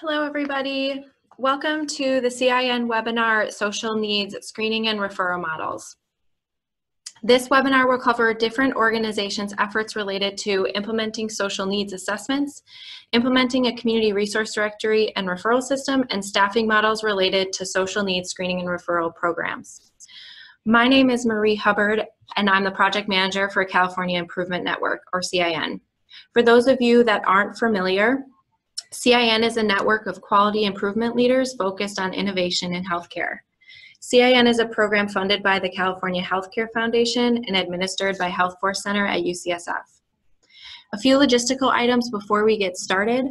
Hello, everybody. Welcome to the CIN webinar, Social Needs Screening and Referral Models. This webinar will cover different organizations' efforts related to implementing social needs assessments, implementing a community resource directory and referral system, and staffing models related to social needs screening and referral programs. My name is Marie Hubbard, and I'm the project manager for California Improvement Network, or CIN. For those of you that aren't familiar, CIN is a network of quality improvement leaders focused on innovation in healthcare. CIN is a program funded by the California Healthcare Foundation and administered by HealthForce Center at UCSF. A few logistical items before we get started.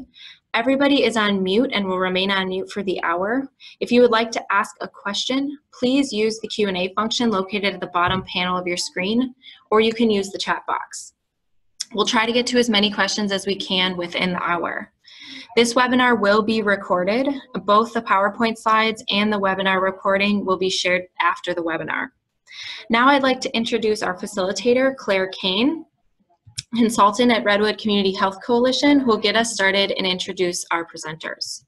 Everybody is on mute and will remain on mute for the hour. If you would like to ask a question, please use the Q&A function located at the bottom panel of your screen, or you can use the chat box. We'll try to get to as many questions as we can within the hour. This webinar will be recorded. Both the PowerPoint slides and the webinar recording will be shared after the webinar. Now I'd like to introduce our facilitator, Claire Kane, consultant at Redwood Community Health Coalition, who will get us started and introduce our presenters.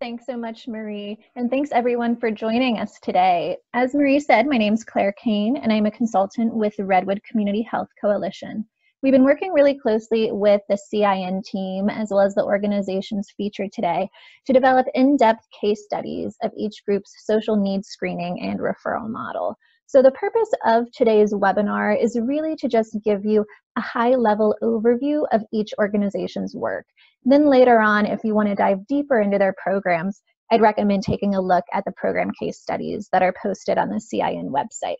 Thanks so much, Marie, and thanks everyone for joining us today. As Marie said, my name's Claire Kane, and I'm a consultant with the Redwood Community Health Coalition. We've been working really closely with the CIN team, as well as the organizations featured today, to develop in-depth case studies of each group's social needs screening and referral model. So the purpose of today's webinar is really to just give you a high-level overview of each organization's work. Then later on, if you want to dive deeper into their programs, I'd recommend taking a look at the program case studies that are posted on the CIN website.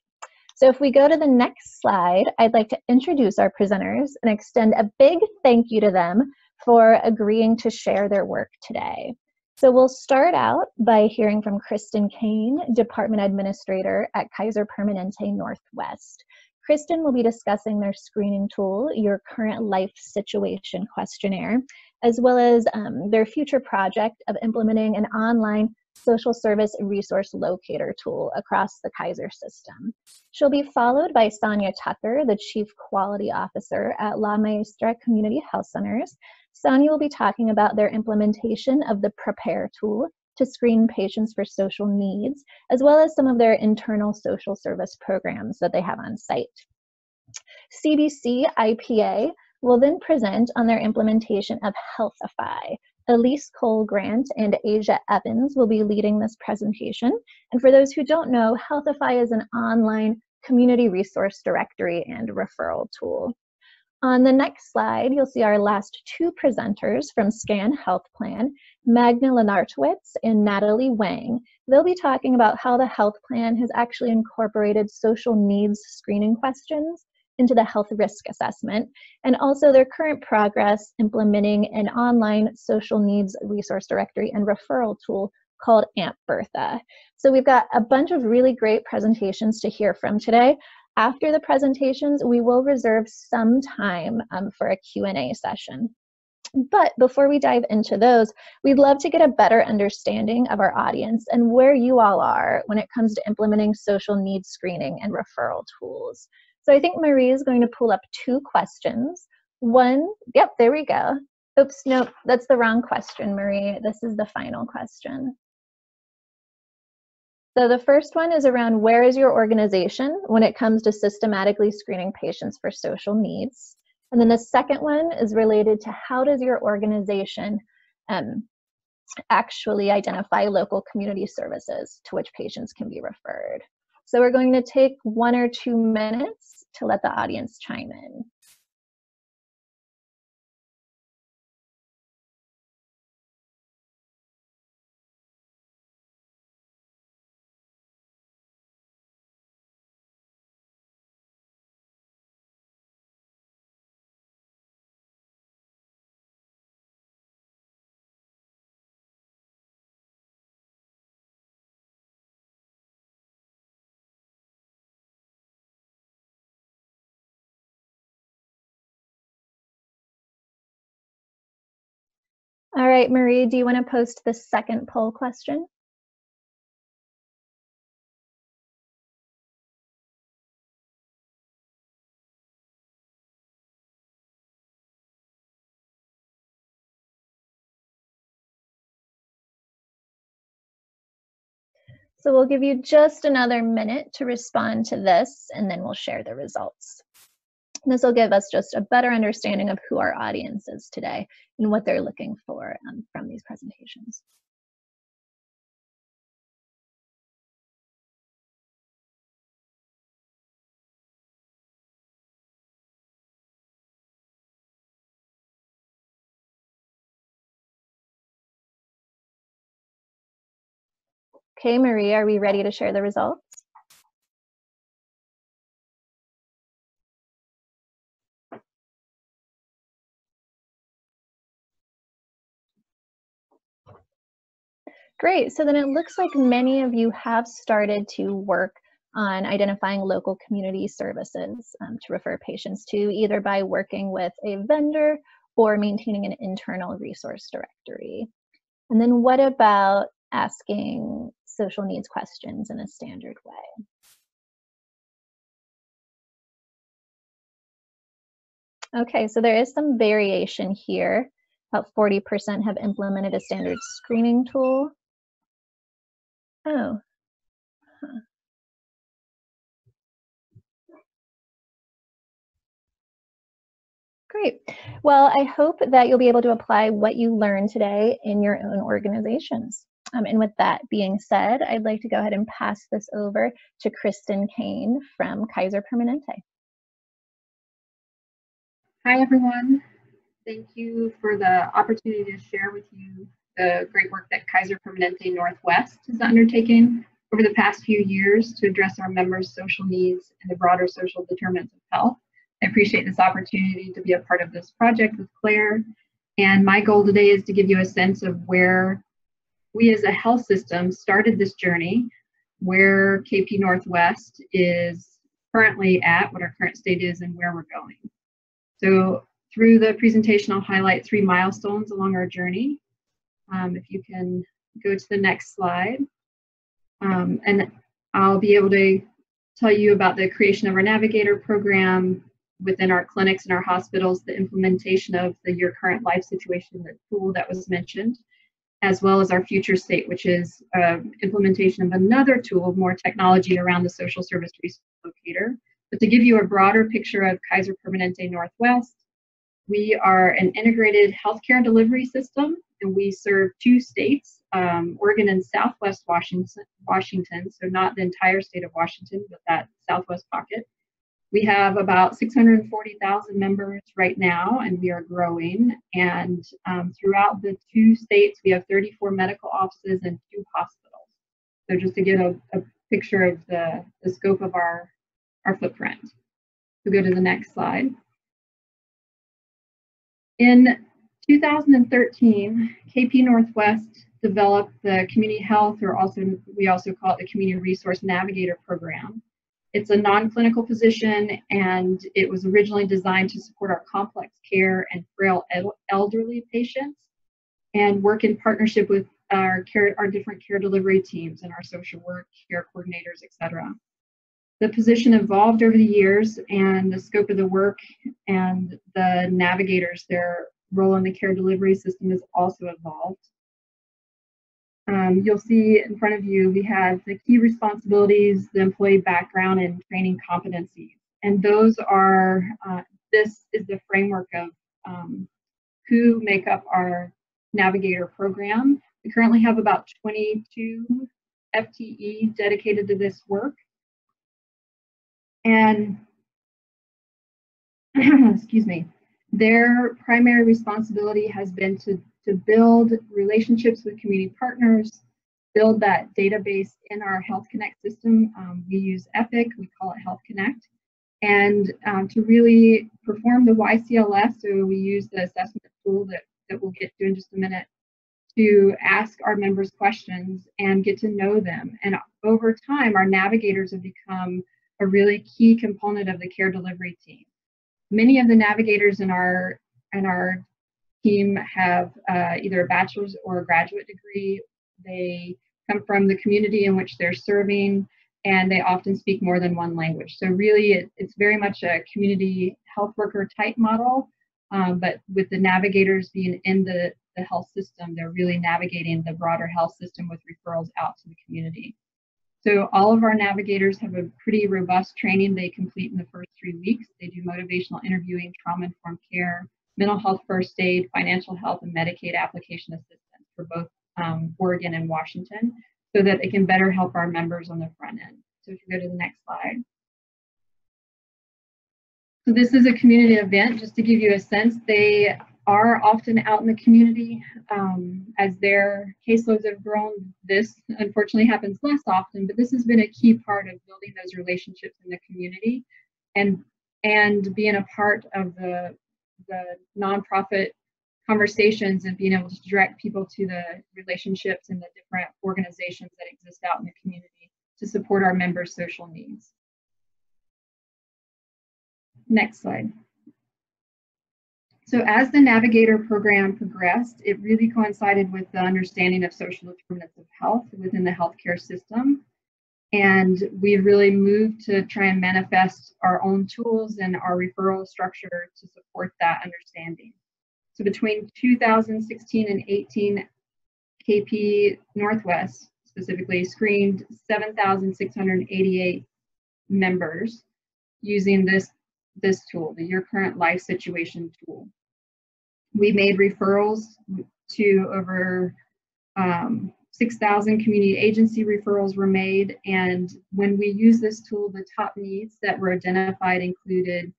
So if we go to the next slide, I'd like to introduce our presenters and extend a big thank you to them for agreeing to share their work today. So we'll start out by hearing from Kristen Kane, Department Administrator at Kaiser Permanente Northwest. Kristen will be discussing their screening tool, Your Current Life Situation Questionnaire, as well as their future project of implementing an online social service resource locator tool across the Kaiser system. She'll be followed by Sonia Tucker, the Chief Quality Officer at La Maestra Community Health Centers. Sonia will be talking about their implementation of the PRAPARE tool to screen patients for social needs, as well as some of their internal social service programs that they have on site. CBC IPA will then present on their implementation of Healthify. Elise Cole Grant and Asia Evans will be leading this presentation. And for those who don't know, Healthify is an online community resource directory and referral tool. On the next slide, you'll see our last two presenters from SCAN Health Plan, Magna Lenartowicz and Natalie Wang. They'll be talking about how the health plan has actually incorporated social needs screening questions into the health risk assessment, and also their current progress implementing an online social needs resource directory and referral tool called Aunt Bertha. So we've got a bunch of really great presentations to hear from today. After the presentations, we will reserve some time for a Q&A session. But before we dive into those, we'd love to get a better understanding of our audience and where you all are when it comes to implementing social needs screening and referral tools. So I think Marie is going to pull up two questions. One, yep, there we go. Oops, nope, that's the wrong question, Marie. This is the final question. So the first one is around where is your organization when it comes to systematically screening patients for social needs? And then the second one is related to how does your organization actually identify local community services to which patients can be referred? So we're going to take 1 or 2 minutes to let the audience chime in. All right, Marie, do you want to post the second poll question? So we'll give you just another minute to respond to this, and then we'll share the results. And this will give us just a better understanding of who our audience is today and what they're looking for from these presentations. Okay, Maria, are we ready to share the results? Great, so then it looks like many of you have started to work on identifying local community services to refer patients to, either by working with a vendor or maintaining an internal resource directory. And then what about asking social needs questions in a standard way? Okay, so there is some variation here. About 40% have implemented a standard screening tool. Oh. Huh. Great. Well, I hope that you'll be able to apply what you learned today in your own organizations. And with that being said, I'd like to go ahead and pass this over to Kristen Kane from Kaiser Permanente. Hi, everyone. Thank you for the opportunity to share with you the great work that Kaiser Permanente Northwest has undertaken over the past few years to address our members' social needs and the broader social determinants of health. I appreciate this opportunity to be a part of this project with Claire. And my goal today is to give you a sense of where we as a health system started this journey, where KP Northwest is currently at, what our current state is, and where we're going. So through the presentation, I'll highlight three milestones along our journey. If you can go to the next slide. And I'll be able to tell you about the creation of our Navigator program within our clinics and our hospitals, the implementation of the Your Current Life Situation tool that was mentioned, as well as our future state, which is implementation of another tool, more technology around the social service resource locator. But to give you a broader picture of Kaiser Permanente Northwest, we are an integrated healthcare delivery system, and we serve two states, Oregon and Southwest Washington, so not the entire state of Washington, but that Southwest pocket. We have about 640,000 members right now, and we are growing. And throughout the two states, we have 34 medical offices and 2 hospitals. So just to get a picture of the scope of our footprint. We'll go to the next slide. In 2013, KP Northwest developed the Community Health, or we also call it the Community Resource Navigator Program. It's a non-clinical position, and it was originally designed to support our complex care and frail elderly patients and work in partnership with our different care delivery teams and our social work, care coordinators, etc. The position evolved over the years, and the scope of the work and the navigators, their role in the care delivery system, has also evolved. You'll see in front of you, we have the key responsibilities, the employee background, and training competencies. And those are, this is the framework of who make up our Navigator program. We currently have about 22 FTE dedicated to this work. And, excuse me, their primary responsibility has been to build relationships with community partners, build that database in our Health Connect system. We use Epic, we call it Health Connect, and to really perform the YCLS, so we use the assessment tool that we'll get to in just a minute, to ask our members questions and get to know them. And over time, our navigators have become a really key component of the care delivery team. Many of the navigators in our team have either a bachelor's or a graduate degree. They come from the community in which they're serving, and they often speak more than one language. So really, it's very much a community health worker type model, but with the navigators being in the health system, they're really navigating the broader health system with referrals out to the community. So all of our navigators have a pretty robust training they complete in the first 3 weeks. They do motivational interviewing, trauma-informed care, mental health first aid, financial help, and Medicaid application assistance for both Oregon and Washington, so that it can better help our members on the front end. So if you go to the next slide. So this is a community event, just to give you a sense. They are often out in the community. As their caseloads have grown, this unfortunately happens less often, but this has been a key part of building those relationships in the community and being a part of the nonprofit conversations and being able to direct people to the relationships and the different organizations that exist out in the community to support our members' social needs. Next slide. So as the Navigator program progressed, it really coincided with the understanding of social determinants of health within the healthcare system. And we really moved to try and manifest our own tools and our referral structure to support that understanding. So between 2016 and 18, KP Northwest specifically screened 7,688 members using this tool, the Your Current Life Situation tool. We made referrals to over 6,000 community agency referrals were made. And when we use this tool, the top needs that were identified included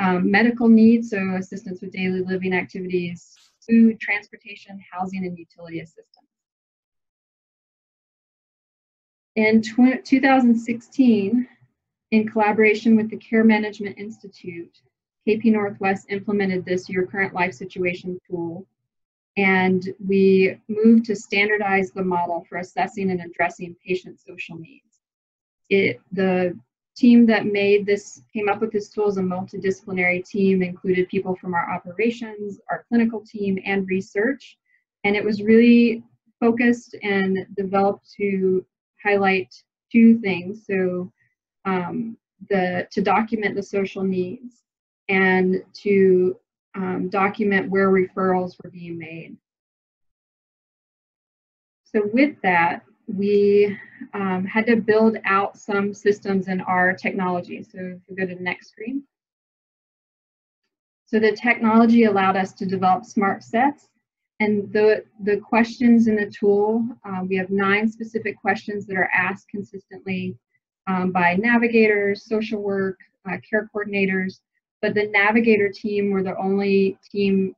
medical needs, so assistance with daily living activities, food, transportation, housing, and utility assistance. In 2016, in collaboration with the Care Management Institute, KP Northwest implemented this Your Current Life Situation tool, and we moved to standardize the model for assessing and addressing patient social needs. The team that came up with this tool is a multidisciplinary team, included people from our operations, our clinical team, and research. And it was really focused and developed to highlight two things. So to document the social needs and to document where referrals were being made. So with that, we had to build out some systems in our technology. So if we go to the next screen. So the technology allowed us to develop smart sets, and the questions in the tool, we have 9 specific questions that are asked consistently by navigators, social work, care coordinators, but the navigator team were the only team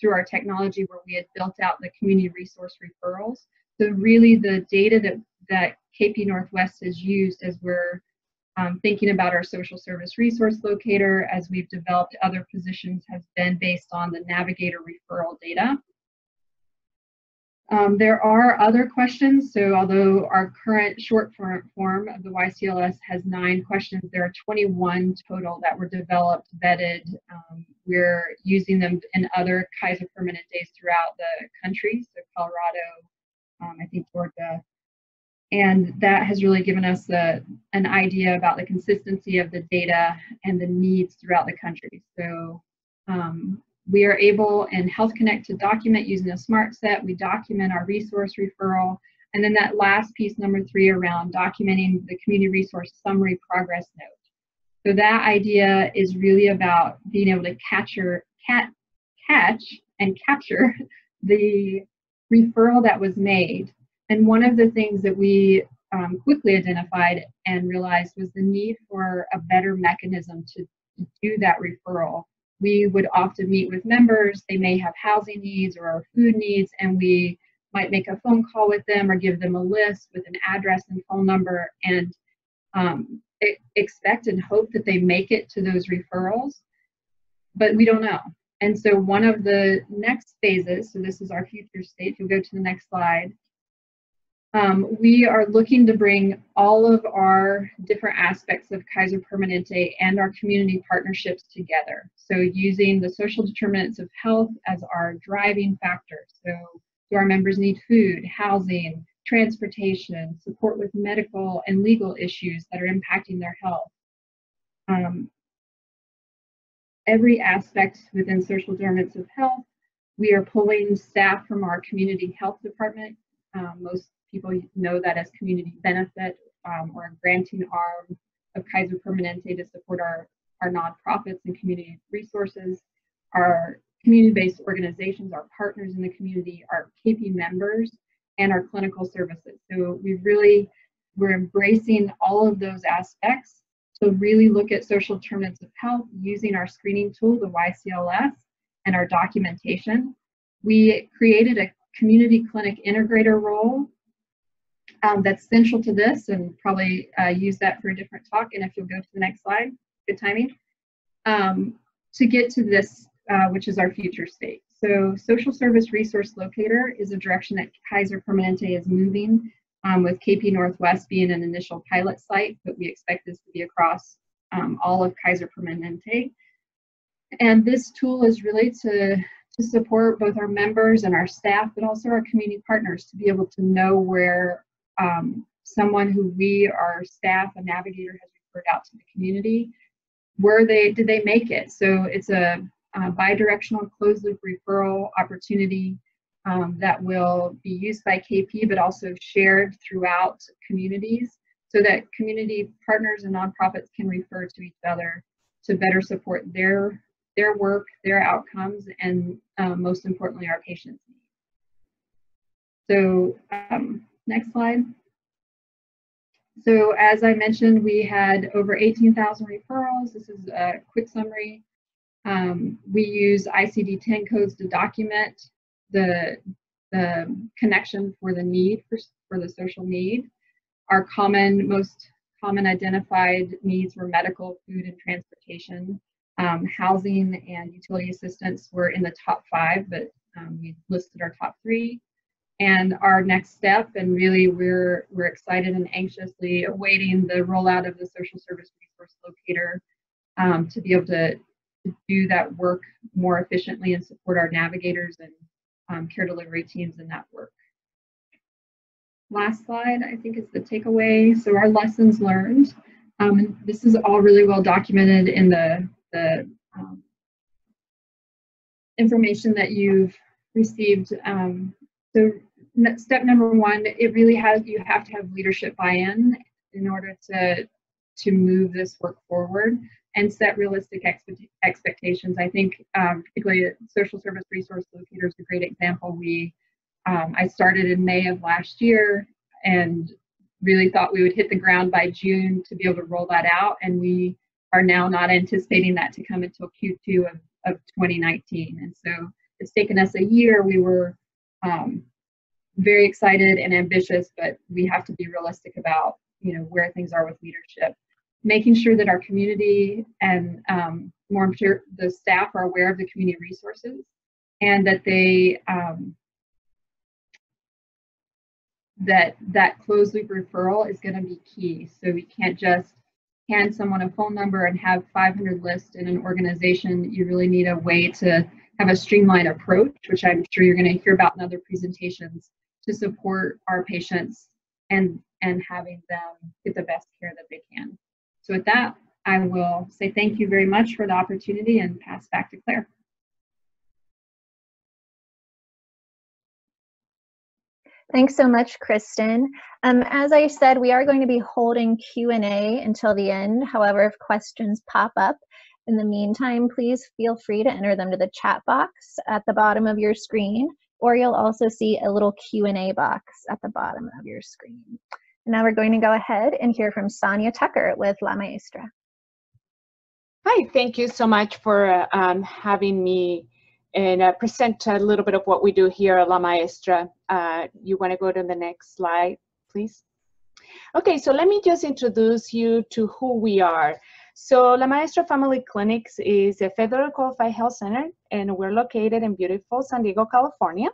through our technology where we had built out the community resource referrals. So really the data that KP Northwest has used as we're thinking about our social service resource locator, as we've developed other positions, has been based on the navigator referral data. There are other questions. So although our current short form of the YCLS has 9 questions, there are 21 total that were developed, vetted. We're using them in other Kaiser Permanentes throughout the country, so Colorado, I think Georgia, and that has really given us an idea about the consistency of the data and the needs throughout the country. So we are able in Health Connect to document using a smart set. We document our resource referral, and then that last piece, number 3, around documenting the community resource summary progress note. So that idea is really about being able to capture the referral that was made. And one of the things that we quickly identified and realized was the need for a better mechanism to do that referral. We would often meet with members. They may have housing needs or food needs, and we might make a phone call with them or give them a list with an address and phone number, and expect and hope that they make it to those referrals, but we don't know. And so one of the next phases, so this is our future state, we'll go to the next slide. We are looking to bring all of our different aspects of Kaiser Permanente and our community partnerships together. So using the social determinants of health as our driving factor. So do our members need food, housing, transportation, support with medical and legal issues that are impacting their health? Every aspect within social determinants of health, we are pulling staff from our community health department. Most people know that as community benefit or a granting arm of Kaiser Permanente to support our nonprofits and community resources, our community-based organizations, our partners in the community, our KP members, and our clinical services. So we're embracing all of those aspects to really look at social determinants of health using our screening tool, the YCLS, and our documentation. We created a community clinic integrator role that's central to this, and probably use that for a different talk. And if you'll go to the next slide, good timing, to get to this, which is our future state. So social service resource locator is a direction that Kaiser Permanente is moving, with KP Northwest being an initial pilot site, but we expect this to be across all of Kaiser Permanente. And this tool is really to support both our members and our staff, but also our community partners to be able to know where someone who we, our staff, a navigator, has referred out to the community, did they make it? So it's a bi-directional closed-loop referral opportunity that will be used by KP, but also shared throughout communities so that community partners and nonprofits can refer to each other to better support their work, their outcomes, and most importantly, our patients' needs. So next slide. So as I mentioned, we had over 18,000 referrals. This is a quick summary. We use ICD-10 codes to document the connection for the need, for the social need. Our most common identified needs were medical, food, and transportation. Housing and utility assistance were in the top 5, but we listed our top 3. And our next step, and really we're excited and anxiously awaiting the rollout of the social service resource locator to be able to do that work more efficiently and support our navigators and care delivery teams in that work. Last slide, I think, is the takeaway. So our lessons learned. This is all really well documented in the information that you've received. So step number 1, it really you have to have leadership buy-in in order to move this work forward, and set realistic expectations. I think particularly social service resource locator is a great example. I started in May of last year and really thought we would hit the ground by June to be able to roll that out, and we are now not anticipating that to come until Q2 of 2019. And so it's taken us a year. We were very excited and ambitious, but we have to be realistic about where things are with leadership. Making sure that our community and the staff are aware of the community resources, and that they that closed loop referral is going to be key. So we can't just hand someone a phone number and have 500 lists in an organization. You really need a way to have a streamlined approach, which I'm sure you're going to hear about in other presentations, to support our patients and having them get the best care that they can. So with that, I will say thank you very much for the opportunity and pass back to Claire. Thanks so much, Kristen. As I said, we are going to be holding Q&A until the end. However, if questions pop up in the meantime, please feel free to enter them to the chat box at the bottom of your screen, or you'll also see a little Q&A box at the bottom of your screen. Now we're going to go ahead and hear from Sonia Tucker with La Maestra. Hi, thank you so much for having me and present a little bit of what we do here at La Maestra. You want to go to the next slide, please? Okay, so let me just introduce you to who we are. So La Maestra Family Clinics is a federally qualified health center, and we're located in beautiful San Diego, California.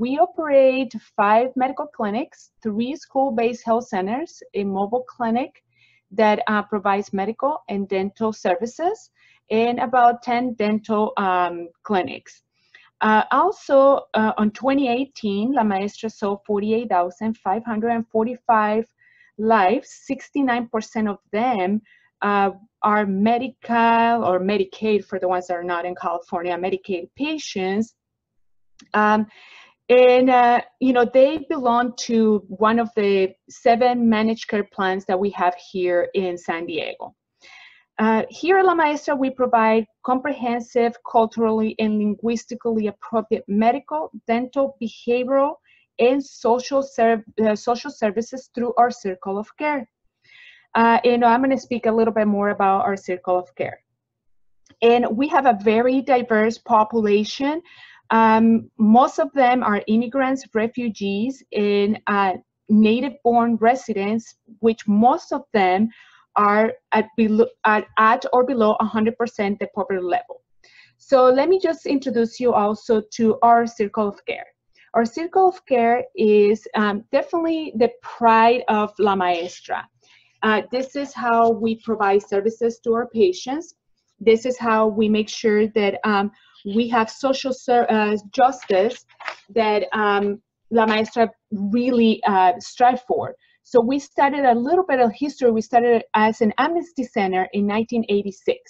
We operate 5 medical clinics, 3 school-based health centers, a mobile clinic that provides medical and dental services, and about 10 dental clinics. Also, on 2018, La Maestra saw 48,545 lives. 69% of them are Medi-Cal or Medicaid, for the ones that are not in California, Medicaid patients. And, you know, they belong to one of the 7 managed care plans that we have here in San Diego. Here at La Maestra, we provide comprehensive, culturally and linguistically appropriate medical, dental, behavioral, and social services through our circle of care. And I'm going to speak a little bit more about our circle of care. And we have a very diverse population. Most of them are immigrants, refugees, and native-born residents, which most of them are at or below 100% the poverty level. So let me just introduce you also to our circle of care. Our circle of care is definitely the pride of La Maestra. This is how we provide services to our patients. This is how we make sure that we have social justice that La Maestra really strive for. So we started a little bit of history. We started as an amnesty center in 1986.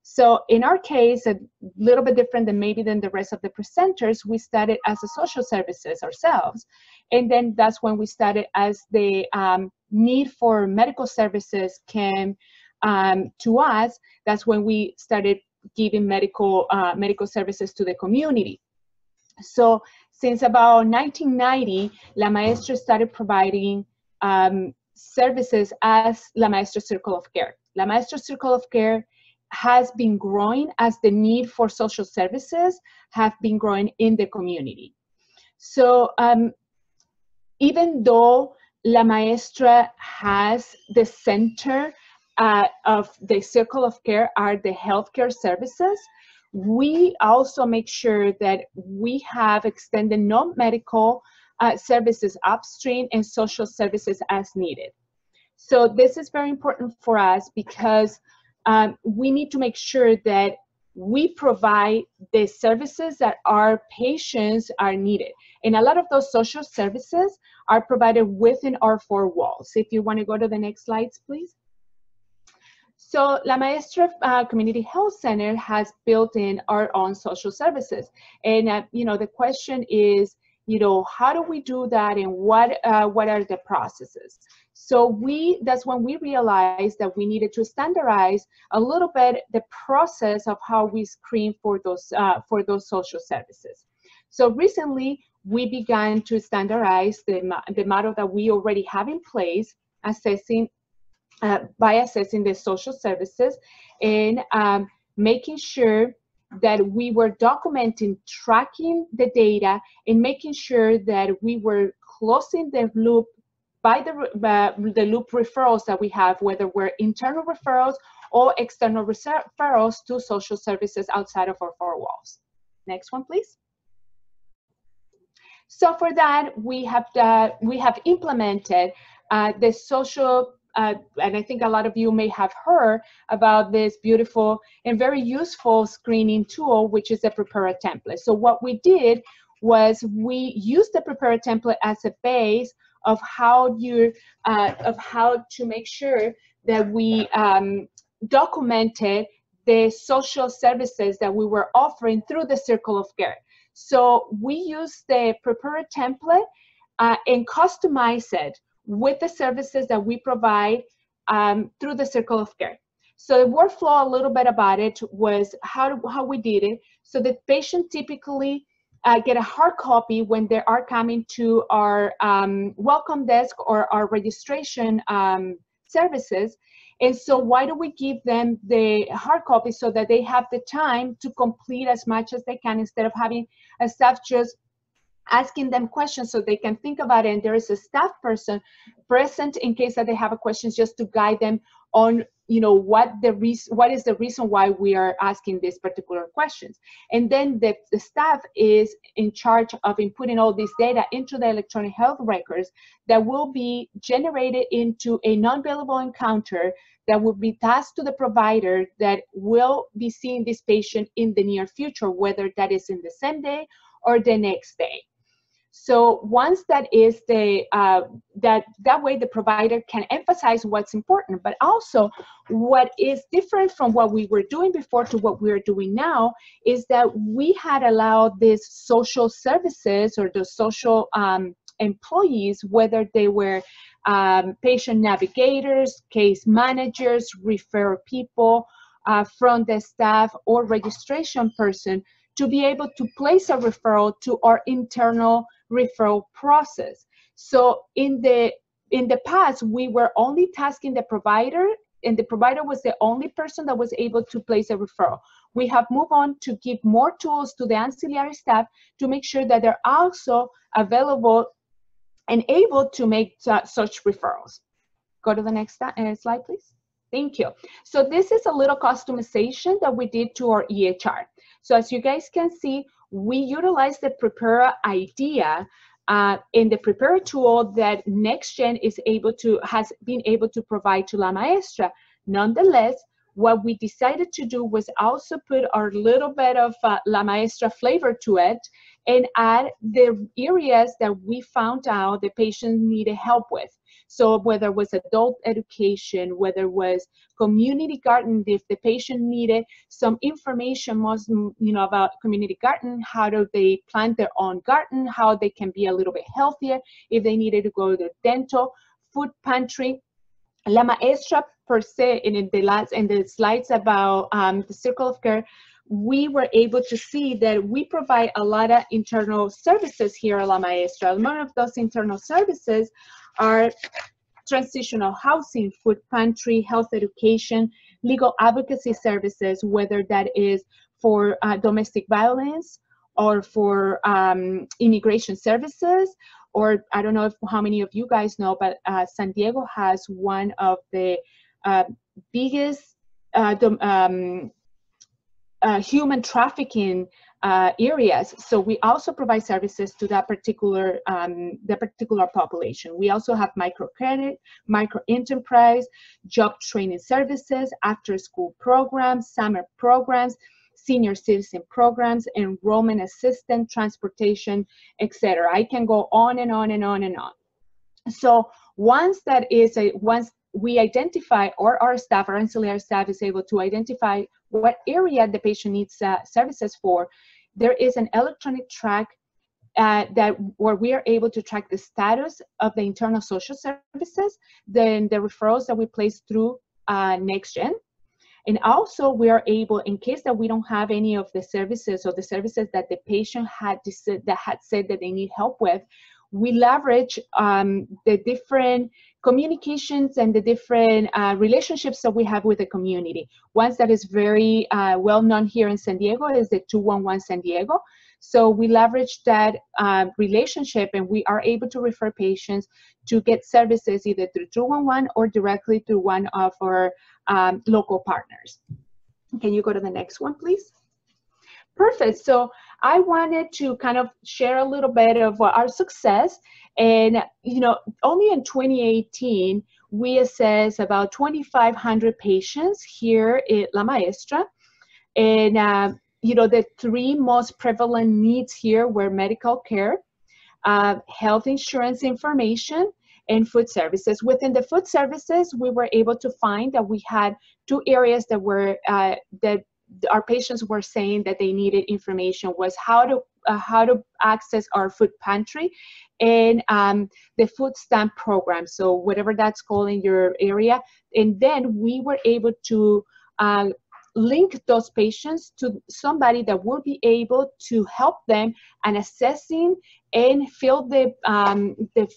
So in our case, a little bit different than maybe than the rest of the presenters, we started as a social services ourselves. And then that's when we started as the need for medical services came to us. That's when we started giving medical services to the community. So since about 1990, La Maestra started providing services as La Maestra Circle of Care. La Maestra Circle of Care has been growing as the need for social services have been growing in the community. So even though La Maestra has the center of the circle of care are the healthcare services, we also make sure that we have extended non-medical services upstream and social services as needed. So this is very important for us because we need to make sure that we provide the services that our patients are needed. And a lot of those social services are provided within our 4 walls. If you want to go to the next slides, please. So La Maestra Community Health Center has built in our own social services. And, you know, the question is, you know, how do we do that and what are the processes? So we, that's when we realized that we needed to standardize a little bit the process of how we screen for those social services. So recently, we began to standardize the model that we already have in place, assessing by assessing the social services and making sure that we were documenting, tracking the data, and making sure that we were closing the loop by the loop referrals that we have, whether we're internal referrals or external referrals to social services outside of our 4 walls. Next one, please. So for that, we have implemented the social, and I think a lot of you may have heard about this beautiful and very useful screening tool, which is the PRAPARE template. So what we did was we used the PRAPARE template as a base of how you to make sure that we documented the social services that we were offering through the circle of care. So we used the PRAPARE template and customized it with the services that we provide through the circle of care. So the workflow, a little bit about it, was how we did it. So the patient typically get a hard copy when they are coming to our welcome desk or our registration services. And so why do we give them the hard copy? So that they have the time to complete as much as they can, instead of having a staff just asking them questions so they can think about it, and there is a staff person present in case that they have a question, just to guide them on, you know, what is the reason why we are asking these particular questions. And then the staff is in charge of inputting all this data into the electronic health records that will be generated into a non-billable encounter that will be tasked to the provider that will be seeing this patient in the near future, whether that is in the same day or the next day. So once that is the, that way the provider can emphasize what's important, but also what is different from what we were doing before to what we're doing now is that we had allowed these social services or the social employees, whether they were patient navigators, case managers, refer people from the staff or registration person, to be able to place a referral to our internal referral process. So in the past, we were only tasking the provider, and the provider was the only person that was able to place a referral. We have moved on to give more tools to the ancillary staff to make sure that they're also available and able to make such referrals. Go to the next slide, please. Thank you. So this is a little customization that we did to our EHR. So as you guys can see, we utilize the PRAPARE idea in the PRAPARE tool that NextGen is able to, has been able to provide to La Maestra. Nonetheless, what we decided to do was also put our little bit of La Maestra flavor to it and add the areas that we found out the patient needed help with. So whether it was adult education, whether it was community garden, if the patient needed some information most, about community garden, how do they plant their own garden, how they can be a little bit healthier, if they needed to go to the dental, food pantry. La Maestra per se, and in the slides about the circle of care, we were able to see that we provide a lot of internal services here at La Maestra. One of those internal services are transitional housing, food pantry, health education, legal advocacy services, whether that is for domestic violence or for immigration services, or I don't know if, how many of you guys know, but San Diego has one of the biggest human trafficking areas. So we also provide services to that particular population. We also have microcredit, microenterprise, job training services, after-school programs, summer programs, senior citizen programs, enrollment assistance, transportation, etc. I can go on and on and on and on. So once that is once we identify, or our staff, our ancillary staff is able to identify what area the patient needs services for, there is an electronic track where we are able to track the status of the internal social services, then the referrals that we place through NextGen. And also we are able, in case that we don't have any of the services or the services that the patient had, that had said that they need help with, we leverage the different communications and the different relationships that we have with the community. One that is very well known here in San Diego is the 211 San Diego. So we leverage that relationship, and we are able to refer patients to get services either through 211 or directly through one of our local partners. Can you go to the next one, please? Perfect. So I wanted to kind of share a little bit of our success. And, you know, only in 2018, we assessed about 2,500 patients here at La Maestra. And, you know, the three most prevalent needs here were medical care, health insurance information, and food services. Within the food services, we were able to find that we had two areas that were, that our patients were saying that they needed information was how to access our food pantry and the food stamp program, so whatever that's called in your area. And then we were able to link those patients to somebody that would be able to help them and assessing and fill the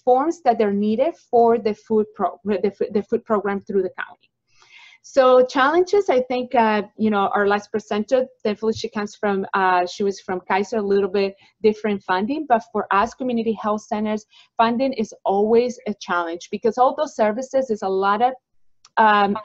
forms that they're needed for the food program through the county. So challenges, I think, you know, our last presenter, definitely she comes from, she was from Kaiser, a little bit different funding, but for us, community health centers, funding is always a challenge because all those services is a lot of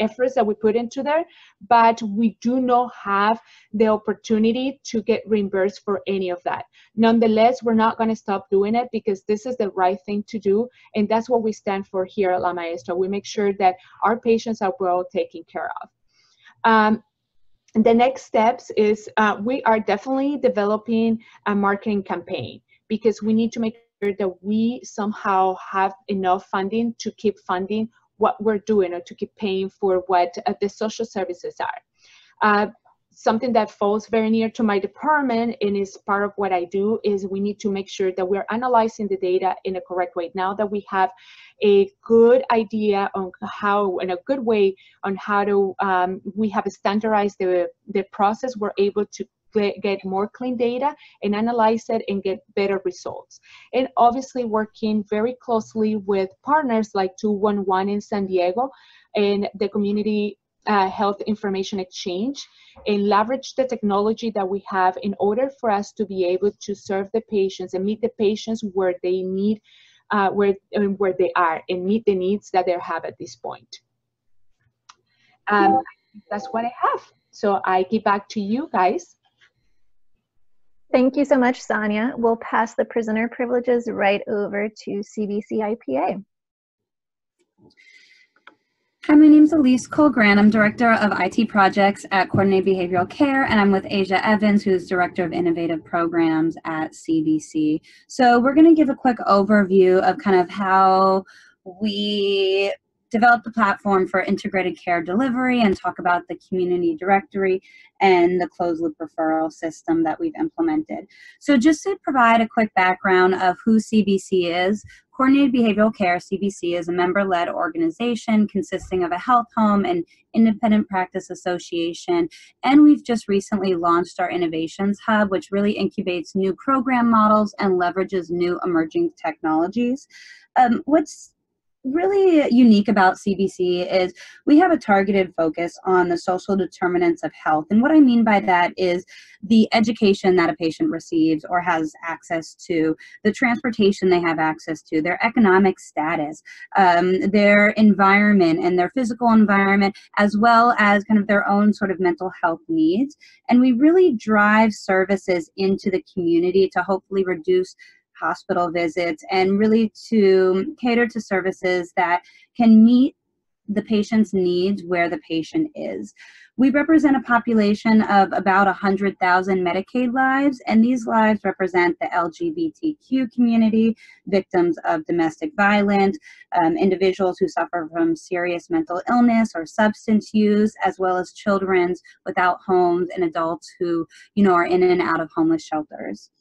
efforts that we put into there, but we do not have the opportunity to get reimbursed for any of that. Nonetheless, we're not going to stop doing it because this is the right thing to do, and that's what we stand for here at La Maestra. We make sure that our patients are well taken care of. The next steps is we are definitely developing a marketing campaign because we need to make that we somehow have enough funding to keep funding what we're doing or to keep paying for what the social services are. Something that falls very near to my department and is part of what I do is we need to make sure that we're analyzing the data in a correct way. Now that we have a good idea on how, in a good way, on how to, we have standardized the process, we're able to get more clean data and analyze it and get better results. And obviously working very closely with partners like 211 in San Diego and the community health information exchange, and leverage the technology that we have in order for us to be able to serve the patients and meet the patients where they need, where they are, and meet the needs that they have at this point. That's what I have. So I give back to you guys. Thank you so much, Sonia. We'll pass the prisoner privileges right over to CBC IPA. Hi, my name's Elise Cole-Grant. I'm Director of IT Projects at Coordinate Behavioral Care, and I'm with Asia Evans, who's Director of Innovative Programs at CBC. So we're going to give a quick overview of kind of how we develop the platform for integrated care delivery and talk about the community directory and the closed-loop referral system that we've implemented. So just to provide a quick background of who CBC is, Coordinated Behavioral Care, CBC, is a member-led organization consisting of a health home and independent practice association, and we've just recently launched our Innovations Hub, which really incubates new program models and leverages new emerging technologies. What's really unique about CBC is we have a targeted focus on the social determinants of health. And what I mean by that is the education that a patient receives or has access to, the transportation they have access to, their economic status, their environment and their physical environment, as well as kind of their own sort of mental health needs. And we really drive services into the community to hopefully reduce hospital visits and really to cater to services that can meet the patient's needs where the patient is. We represent a population of about 100,000 Medicaid lives, and these lives represent the LGBTQ community, victims of domestic violence, individuals who suffer from serious mental illness or substance use, as well as children without homes and adults who, you know, are in and out of homeless shelters.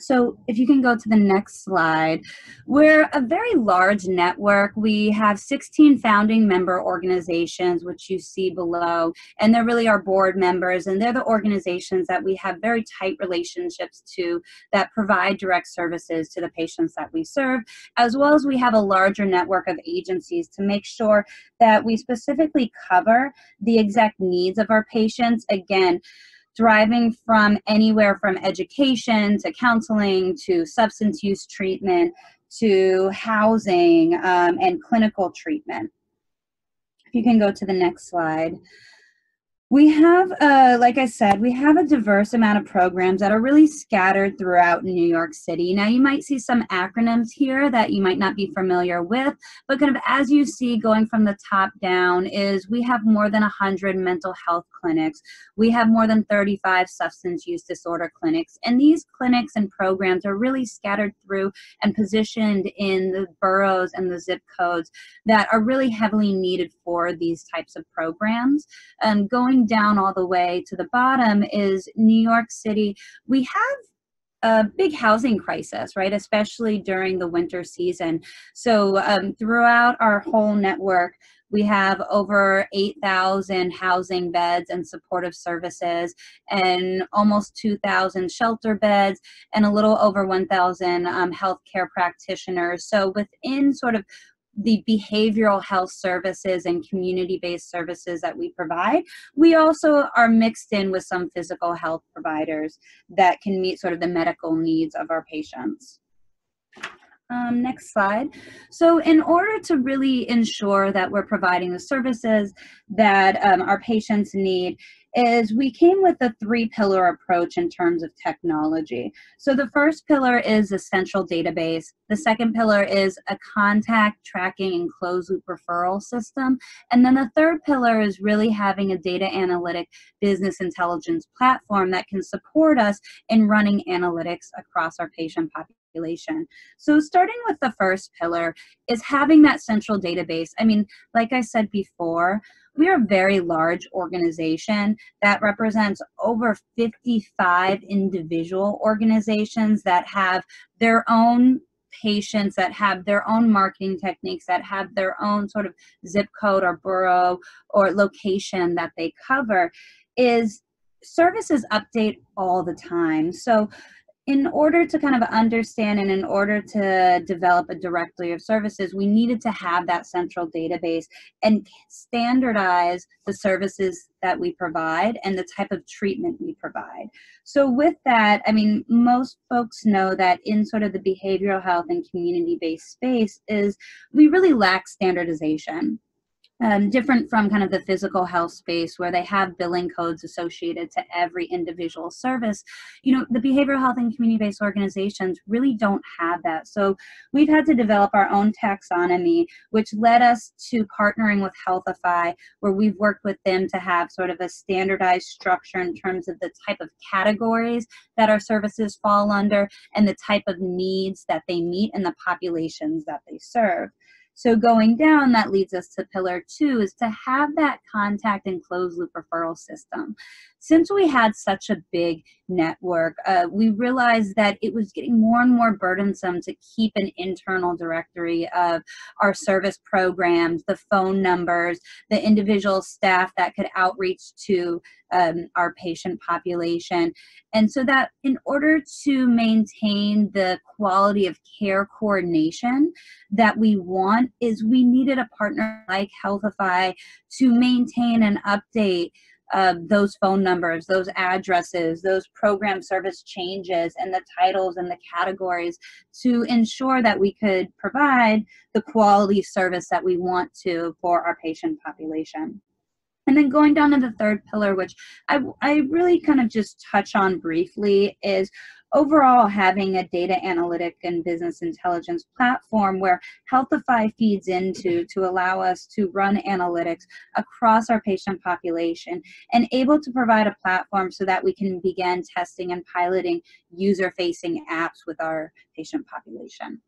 So if you can go to the next slide, we're a very large network. We have 16 founding member organizations, which you see below, and they're really our board members, and they're the organizations that we have very tight relationships to that provide direct services to the patients that we serve, as well as we have a larger network of agencies to make sure that we specifically cover the exact needs of our patients. Again, driving from anywhere from education to counseling to substance use treatment to housing and clinical treatment. If you can go to the next slide. We have, like I said, we have a diverse amount of programs that are really scattered throughout New York City. Now, you might see some acronyms here that you might not be familiar with, but kind of as you see going from the top down is we have more than 100 mental health clinics. We have more than 35 substance use disorder clinics. And these clinics and programs are really scattered through and positioned in the boroughs and the zip codes that are really heavily needed for these types of programs. Going down all the way to the bottom is New York City. We have a big housing crisis, right, especially during the winter season. So throughout our whole network, we have over 8,000 housing beds and supportive services and almost 2,000 shelter beds and a little over 1,000 healthcare practitioners. So within sort of the behavioral health services and community-based services that we provide, we also are mixed in with some physical health providers that can meet sort of the medical needs of our patients. Next slide. So in order to really ensure that we're providing the services that our patients need, is we came with a three-pillar approach in terms of technology. So the first pillar is a central database. The second pillar is a contact tracking and closed-loop referral system. And then the third pillar is really having a data analytic business intelligence platform that can support us in running analytics across our patient population. population. So starting with the first pillar is having that central database. I mean, like I said before, we are a very large organization that represents over 55 individual organizations that have their own patients, that have their own marketing techniques, that have their own sort of zip code or borough or location that they cover. Is services update all the time. So in order to kind of understand and in order to develop a directory of services, we needed to have that central database and standardize the services that we provide and the type of treatment we provide. So with that, I mean, most folks know that in sort of the behavioral health and community-based space is we really lack standardization. Different from kind of the physical health space where they have billing codes associated to every individual service, you know, the behavioral health and community-based organizations really don't have that. So we've had to develop our own taxonomy, which led us to partnering with Healthify, where we've worked with them to have sort of a standardized structure in terms of the type of categories that our services fall under and the type of needs that they meet and the populations that they serve. So going down, that leads us to pillar two, is to have that contact and closed loop referral system. Since we had such a big network, we realized that it was getting more and more burdensome to keep an internal directory of our service programs, the phone numbers, the individual staff that could outreach to our patient population. And so that in order to maintain the quality of care coordination that we want, is we needed a partner like Healthify to maintain and update those phone numbers, those addresses, those program service changes, and the titles and the categories to ensure that we could provide the quality service that we want to for our patient population. And then going down to the third pillar, which I really kind of just touch on briefly, is overall having a data analytic and business intelligence platform where Healthify feeds into to allow us to run analytics across our patient population and able to provide a platform so that we can begin testing and piloting user-facing apps with our patient population.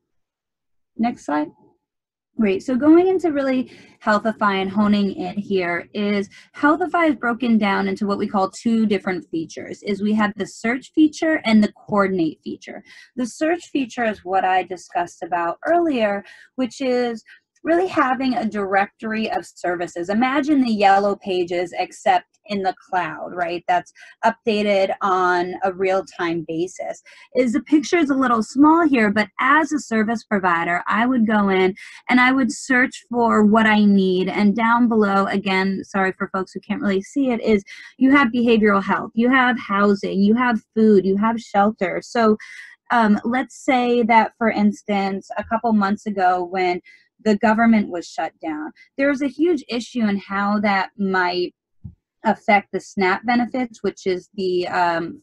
Next slide. Great. So going into really Healthify and honing in here is Healthify is broken down into what we call two different features. Is we have the search feature and the coordinate feature. The search feature is what I discussed about earlier, which is really having a directory of services. Imagine the yellow pages except in the cloud, right? That's updated on a real-time basis. Is the picture is a little small here, but as a service provider, I would go in and I would search for what I need. And down below, again, sorry for folks who can't really see it, is you have behavioral health, you have housing, you have food, you have shelter. So let's say that, for instance, a couple months ago when the government was shut down, there was a huge issue in how that might affect the SNAP benefits, which is the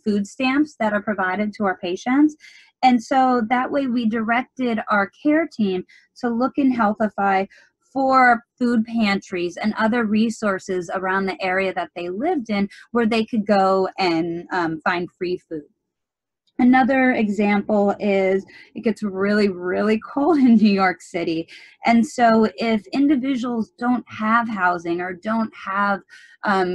food stamps that are provided to our patients. And so that way we directed our care team to look in Healthify for food pantries and other resources around the area that they lived in where they could go and find free food. Another example is it gets really, really cold in New York City. And so if individuals don't have housing or don't have,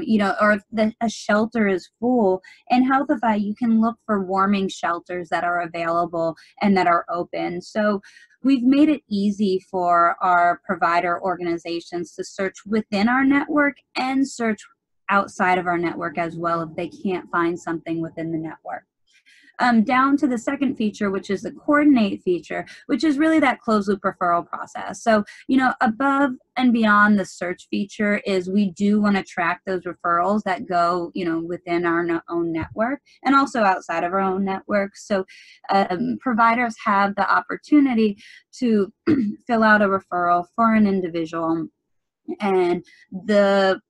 you know, or if a shelter is full, in Healthify, you can look for warming shelters that are available and that are open. So we've made it easy for our provider organizations to search within our network and search outside of our network as well if they can't find something within the network. Down to the second feature, which is the coordinate feature, which is really that closed loop referral process. So, you know, above and beyond the search feature is we do want to track those referrals that go, you know, within our own network and also outside of our own network. So providers have the opportunity to fill out a referral for an individual, and the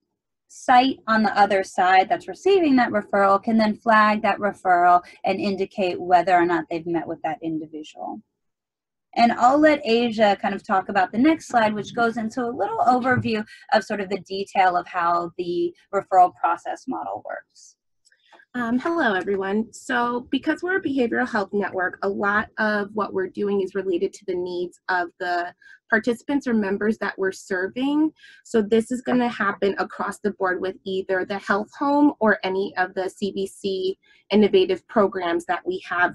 site on the other side that's receiving that referral can then flag that referral and indicate whether or not they've met with that individual. And I'll let Asia kind of talk about the next slide, which goes into a little overview of sort of the detail of how the referral process model works. Hello, everyone. So because we're a behavioral health network, a lot of what we're doing is related to the needs of the participants or members that we're serving. So this is going to happen across the board with either the health home or any of the CBC innovative programs that we have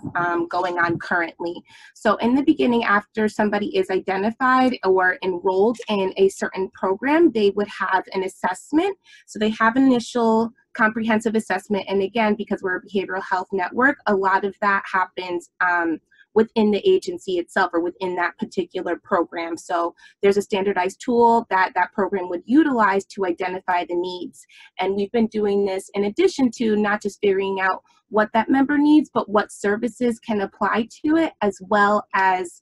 going on currently. So in the beginning, after somebody is identified or enrolled in a certain program, they would have an assessment. So they have an initial comprehensive assessment. And again, because we're a behavioral health network, a lot of that happens within the agency itself or within that particular program. So there's a standardized tool that that program would utilize to identify the needs. And we've been doing this in addition to not just figuring out what that member needs, but what services can apply to it, as well as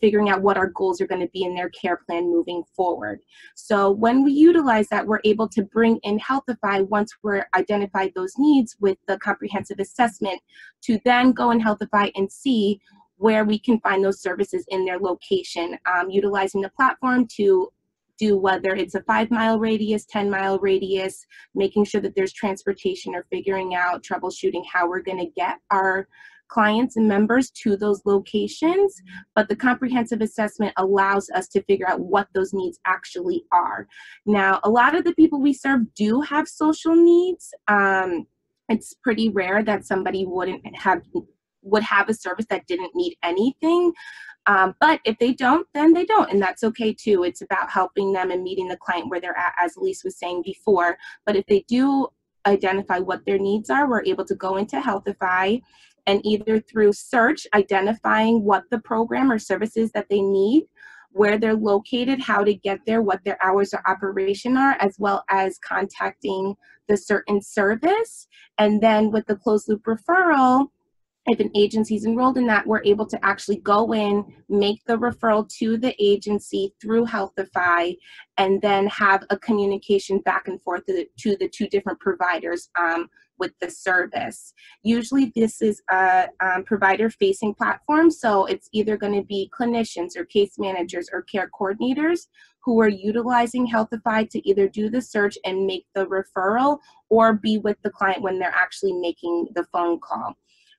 figuring out what our goals are going to be in their care plan moving forward. So when we utilize that, we're able to bring in Healthify once we're identified those needs with the comprehensive assessment to then go in Healthify and see where we can find those services in their location, utilizing the platform to do whether it's a 5-mile radius, 10-mile radius, making sure that there's transportation or figuring out troubleshooting how we're going to get our clients and members to those locations. But the comprehensive assessment allows us to figure out what those needs actually are. Now, a lot of the people we serve do have social needs. It's pretty rare that somebody would have a service that didn't need anything. But if they don't, then they don't, and that's okay too. It's about helping them and meeting the client where they're at, as Elise was saying before. But if they do identify what their needs are, we're able to go into Healthify and either through search, identifying what the program or services that they need, where they're located, how to get there, what their hours of operation are, as well as contacting the certain service. And then with the closed loop referral, if an agency's enrolled in that, we're able to actually go in, make the referral to the agency through Healthify, and then have a communication back and forth to the two different providers with the service. Usually this is a provider-facing platform, so it's either going to be clinicians or case managers or care coordinators who are utilizing Healthify to either do the search and make the referral or be with the client when they're actually making the phone call.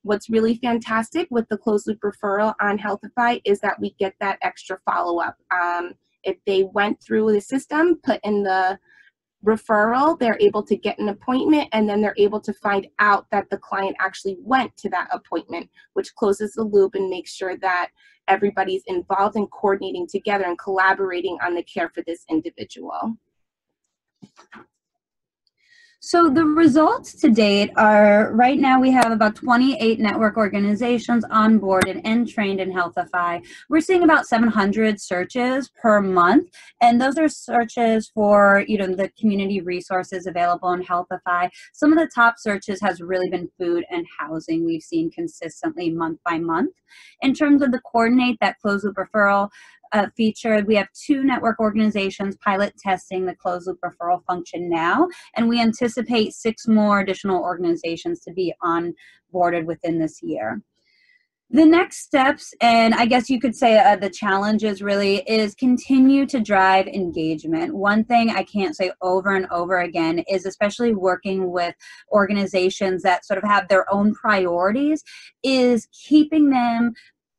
What's really fantastic with the closed loop referral on Healthify is that we get that extra follow-up. If they went through the system, put in the referral, they're able to get an appointment, and then they're able to find out that the client actually went to that appointment, which closes the loop and makes sure that everybody's involved in coordinating together and collaborating on the care for this individual. So the results to date are, right now we have about 28 network organizations onboarded and trained in Healthify. We're seeing about 700 searches per month, and those are searches for, you know, the community resources available in Healthify. Some of the top searches has really been food and housing. We've seen consistently month by month. In terms of the coordinate, that closed loop referral, featured, we have 2 network organizations pilot testing the closed loop referral function now, and we anticipate 6 more additional organizations to be onboarded within this year. The next steps, and I guess you could say the challenges really, is continue to drive engagement. One thing I can't say over and over again is, especially working with organizations that sort of have their own priorities, is keeping them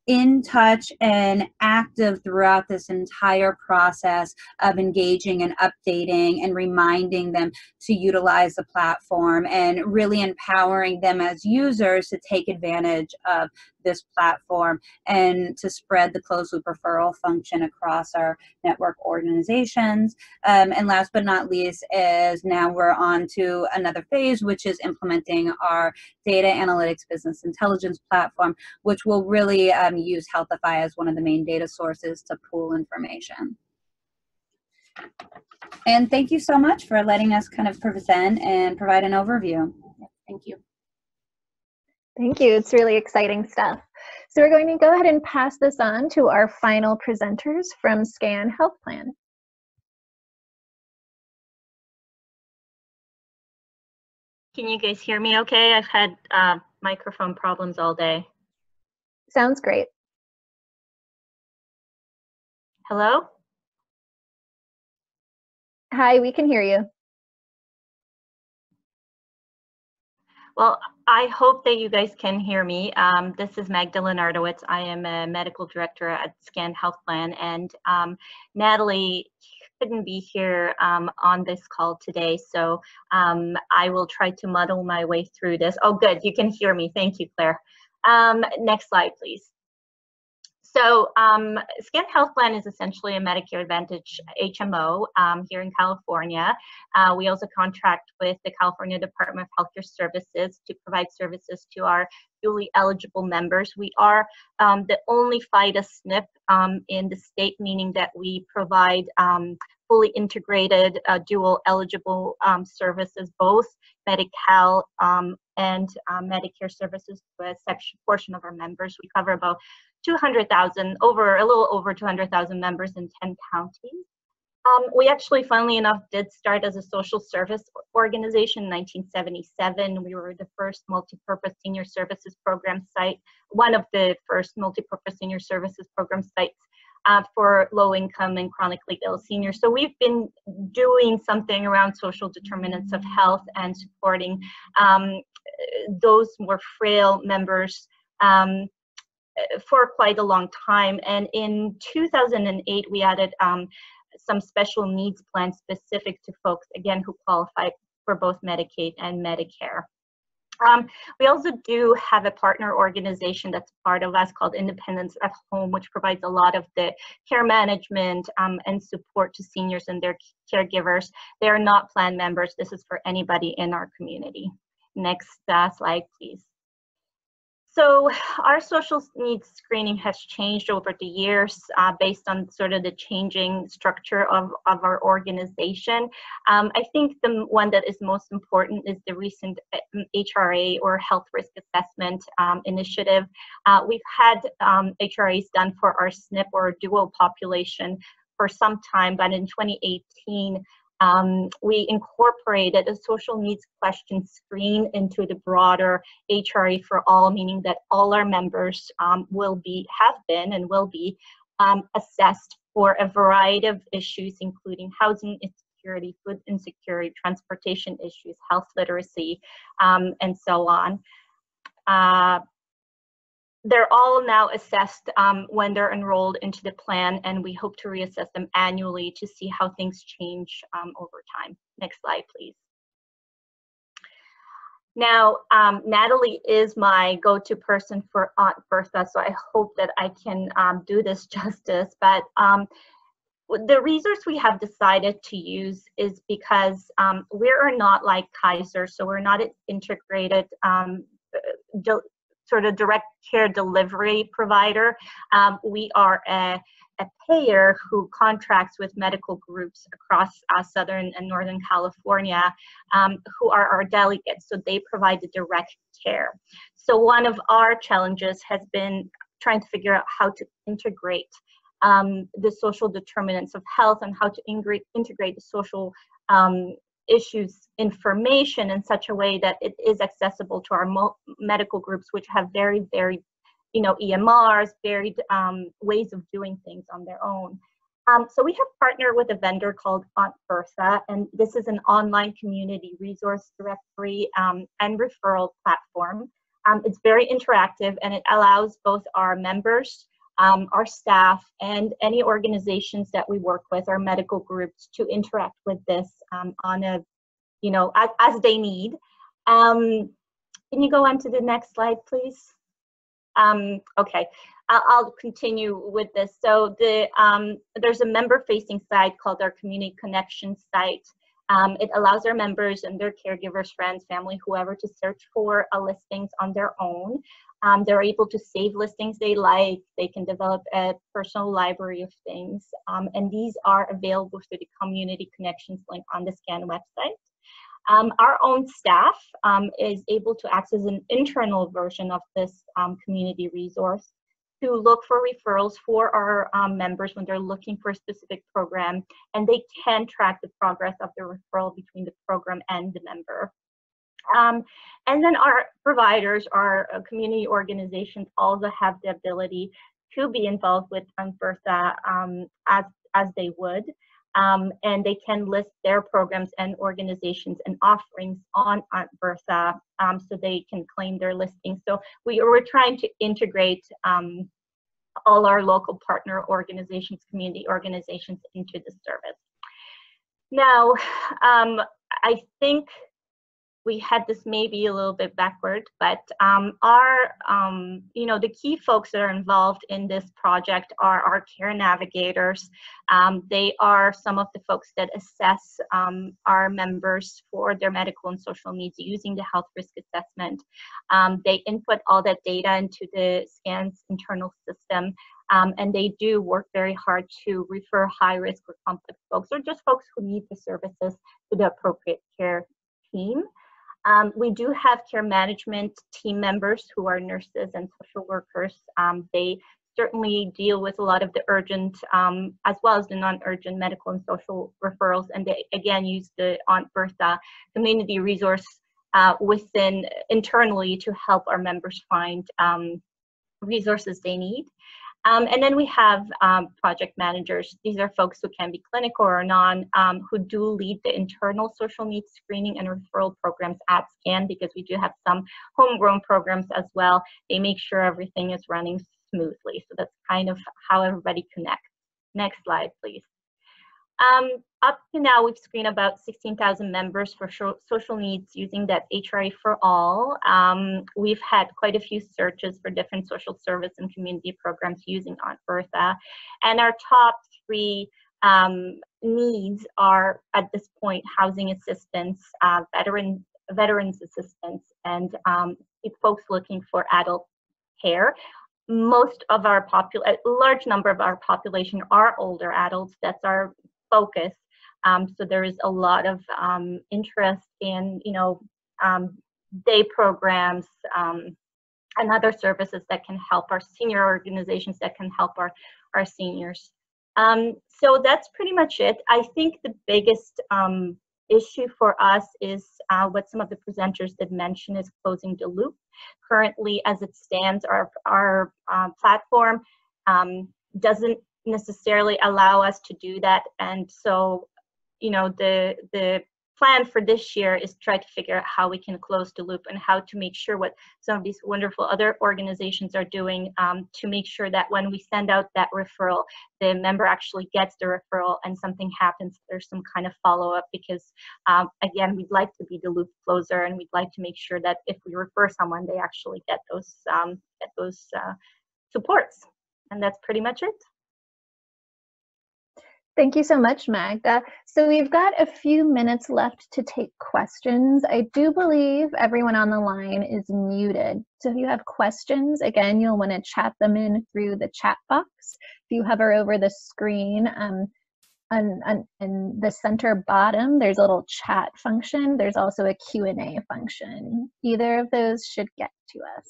in touch and active throughout this entire process of engaging and updating and reminding them to utilize the platform and really empowering them as users to take advantage of this platform and to spread the closed loop referral function across our network organizations. And last but not least is, now we're on to another phase, which is implementing our data analytics business intelligence platform, which will really use Healthify as one of the main data sources to pool information. And thank you so much for letting us kind of present and provide an overview. Thank you. Thank you. It's really exciting stuff. So we're going to go ahead and pass this on to our final presenters from SCAN Health Plan. Can you guys hear me okay? I've had microphone problems all day. Sounds great. Hello? Hi, we can hear you. Well, I hope that you guys can hear me. This is Magdalene Ardowitz. I am a medical director at SCAN Health Plan, and Natalie couldn't be here on this call today, so I will try to muddle my way through this. Oh, good, you can hear me. Thank you, Claire. Next slide, please. So SCAN Health Plan is essentially a Medicare Advantage HMO here in California. We also contract with the California Department of Healthcare Services to provide services to our duly eligible members. We are the only FIDA SNP in the state, meaning that we provide fully integrated dual eligible services, both Medi-Cal and Medicare services to a section portion of our members. We cover about 200,000, a little over 200,000 members in 10 counties. We actually, funnily enough, did start as a social service organization in 1977. We were the first multi-purpose senior services program site, one of the first multi-purpose senior services program sites for low-income and chronically ill seniors. So we've been doing something around social determinants of health and supporting those more frail members for quite a long time. And in 2008, we added some special needs plans specific to folks, again, who qualify for both Medicaid and Medicare. We also do have a partner organization that's part of us called Independence at Home, which provides a lot of the care management and support to seniors and their caregivers. They are not plan members. This is for anybody in our community. Next slide, please. So our social needs screening has changed over the years based on sort of the changing structure of our organization. I think the one that is most important is the recent HRA, or Health Risk Assessment initiative. We've had HRAs done for our SNP or dual population for some time, but in 2018, we incorporated a social needs question screen into the broader HRA for all, meaning that all our members have been and will be assessed for a variety of issues, including housing insecurity, food insecurity, transportation issues, health literacy, and so on. They're all now assessed when they're enrolled into the plan, and we hope to reassess them annually to see how things change over time. Next slide, please. Now, Natalie is my go-to person for Aunt Bertha, so I hope that I can do this justice, but the resource we have decided to use is because we are not like Kaiser, so we're not an integrated sort of direct care delivery provider. We are a payer who contracts with medical groups across Southern and Northern California who are our delegates, so they provide the direct care. So one of our challenges has been trying to figure out how to integrate the social determinants of health and how to integrate the social issues information in such a way that it is accessible to our medical groups, which have very, very, you know, EMRs, varied ways of doing things on their own. So we have partnered with a vendor called Aunt Bertha, and this is an online community resource directory and referral platform. It's very interactive, and it allows both our members, our staff, and any organizations that we work with, our medical groups, to interact with this on a, you know, as they need. Can you go on to the next slide, please? Okay, I'll continue with this. So the there's a member-facing site called our Community Connections site. It allows our members and their caregivers, friends, family, whoever, to search for listings on their own. They're able to save listings they like. They can develop a personal library of things. And these are available through the Community Connections link on the SCAN website. Our own staff is able to access an internal version of this community resource to look for referrals for our members when they're looking for a specific program, and they can track the progress of the referral between the program and the member. And then our providers, our community organizations, also have the ability to be involved with Aunt Bertha as they would. and they can list their programs and organizations and offerings on Aunt Bertha, so they can claim their listing. So we're trying to integrate all our local partner organizations, community organizations into the service. Now, I think we had this maybe a little bit backward, but the key folks that are involved in this project are our care navigators. They are some of the folks that assess our members for their medical and social needs using the health risk assessment. They input all that data into the SCAN's internal system, and they do work very hard to refer high-risk or complex folks, or just folks who need the services, to the appropriate care team. We do have care management team members who are nurses and social workers. They certainly deal with a lot of the urgent as well as the non-urgent medical and social referrals, and they again use the Aunt Bertha community resource within internally to help our members find resources they need. And then we have project managers. These are folks who can be clinical or non, who do lead the internal social needs screening and referral programs at SCAN, because we do have some homegrown programs as well. They make sure everything is running smoothly. So that's kind of how everybody connects. Next slide, please. Up to now, we've screened about 16,000 members for social needs using that HRA for all. We've had quite a few searches for different social service and community programs using Aunt Bertha. And our top three needs are, at this point, housing assistance, veterans assistance, and folks looking for adult care. Most of our population are older adults. That's our focus. So there is a lot of interest in, day programs and other services that can help our senior organizations, that can help our seniors. So that's pretty much it. I think the biggest issue for us is what some of the presenters did mention is closing the loop. Currently, as it stands, our platform doesn't necessarily allow us to do that, and so the plan for this year is try to figure out how we can close the loop and how to make sure what some of these wonderful other organizations are doing to make sure that when we send out that referral, the member actually gets the referral and something happens, there's some kind of follow-up, because again, we'd like to be the loop closer, and we'd like to make sure that if we refer someone, they actually get those supports. And that's pretty much it. Thank you so much, Magda. So we've got a few minutes left to take questions. I do believe everyone on the line is muted. So if you have questions, again, you'll want to chat them in through the chat box. If you hover over the screen, in the center bottom, there's a little chat function. There's also a Q&A function. Either of those should get to us.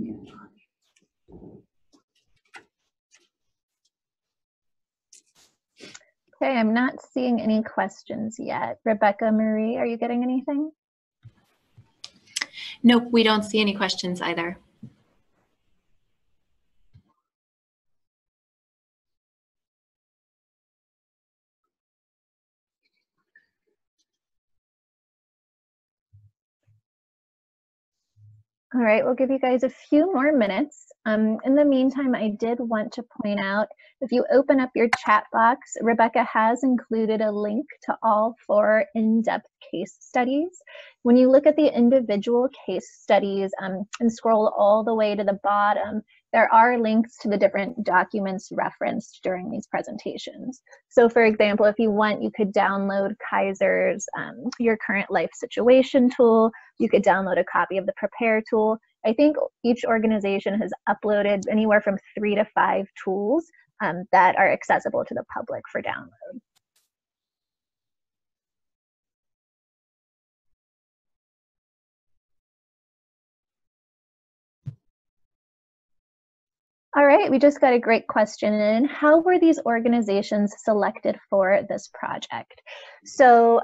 Okay, I'm not seeing any questions yet. Rebecca Marie, are you getting anything? Nope, we don't see any questions either. All right, we'll give you guys a few more minutes. In the meantime, I did want to point out, if you open up your chat box, Rebecca has included a link to all 4 in-depth case studies. When you look at the individual case studies and scroll all the way to the bottom, there are links to the different documents referenced during these presentations. So for example, if you want, you could download Kaiser's Your Current Life Situation tool. You could download a copy of the PRAPARE tool. I think each organization has uploaded anywhere from 3 to 5 tools that are accessible to the public for download. All right, we just got a great question in. How were these organizations selected for this project? So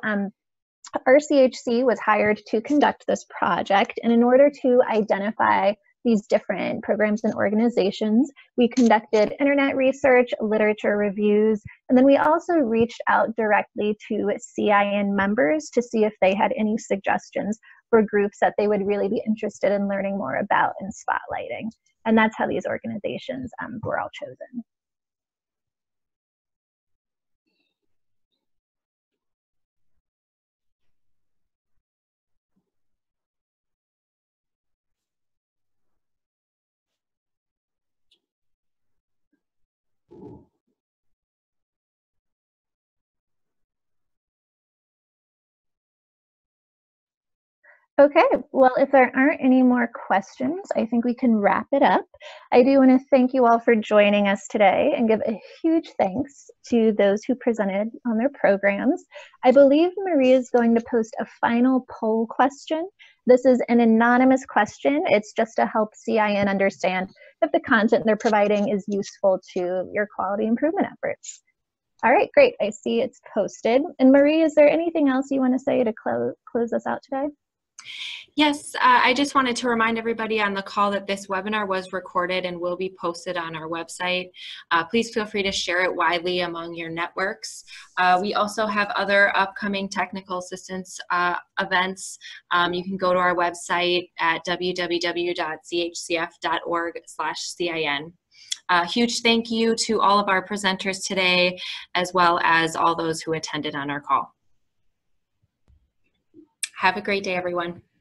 RCHC was hired to conduct this project, and in order to identify these different programs and organizations, we conducted internet research, literature reviews, and then we also reached out directly to CIN members to see if they had any suggestions for groups that they would really be interested in learning more about and spotlighting. And that's how these organizations were all chosen. Okay, well, if there aren't any more questions, I think we can wrap it up. I do want to thank you all for joining us today and give a huge thanks to those who presented on their programs. I believe Maria is going to post a final poll question. This is an anonymous question. It's just to help CIN understand if the content they're providing is useful to your quality improvement efforts. All right, great. I see it's posted. And Maria, is there anything else you want to say to close us out today? Yes, I just wanted to remind everybody on the call that this webinar was recorded and will be posted on our website. Please feel free to share it widely among your networks. We also have other upcoming technical assistance events. You can go to our website at www.chcf.org/CIN. A huge thank you to all of our presenters today, as well as all those who attended on our call. Have a great day, everyone.